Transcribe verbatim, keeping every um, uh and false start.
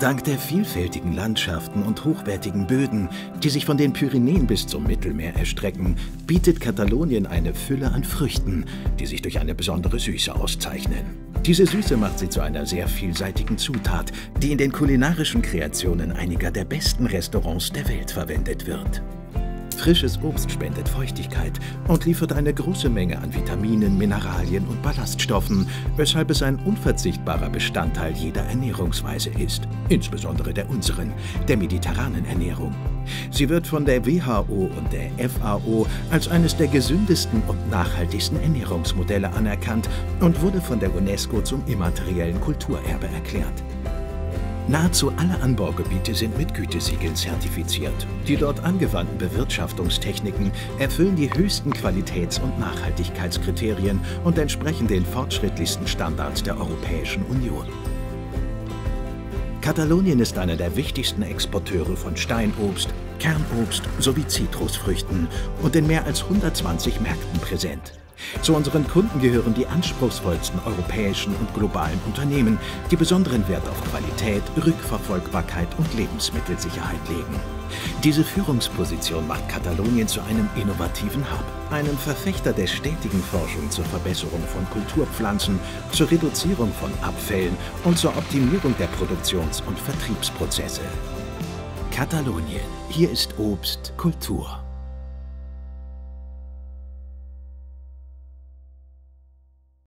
Dank der vielfältigen Landschaften und hochwertigen Böden, die sich von den Pyrenäen bis zum Mittelmeer erstrecken, bietet Katalonien eine Fülle an Früchten, die sich durch eine besondere Süße auszeichnen. Diese Süße macht sie zu einer sehr vielseitigen Zutat, die in den kulinarischen Kreationen einiger der besten Restaurants der Welt verwendet wird. Frisches Obst spendet Feuchtigkeit und liefert eine große Menge an Vitaminen, Mineralien und Ballaststoffen, weshalb es ein unverzichtbarer Bestandteil jeder Ernährungsweise ist, insbesondere der unseren, der mediterranen Ernährung. Sie wird von der W H O und der F A O als eines der gesündesten und nachhaltigsten Ernährungsmodelle anerkannt und wurde von der UNESCO zum immateriellen Kulturerbe erklärt. Nahezu alle Anbaugebiete sind mit Gütesiegeln zertifiziert. Die dort angewandten Bewirtschaftungstechniken erfüllen die höchsten Qualitäts- und Nachhaltigkeitskriterien und entsprechen den fortschrittlichsten Standards der Europäischen Union. Katalonien ist einer der wichtigsten Exporteure von Steinobst, Kernobst sowie Zitrusfrüchten und in mehr als hundertzwanzig Märkten präsent. Zu unseren Kunden gehören die anspruchsvollsten europäischen und globalen Unternehmen, die besonderen Wert auf Qualität, Rückverfolgbarkeit und Lebensmittelsicherheit legen. Diese Führungsposition macht Katalonien zu einem innovativen Hub, einem Verfechter der stetigen Forschung zur Verbesserung von Kulturpflanzen, zur Reduzierung von Abfällen und zur Optimierung der Produktions- und Vertriebsprozesse. Katalonien, hier ist Obst Kultur.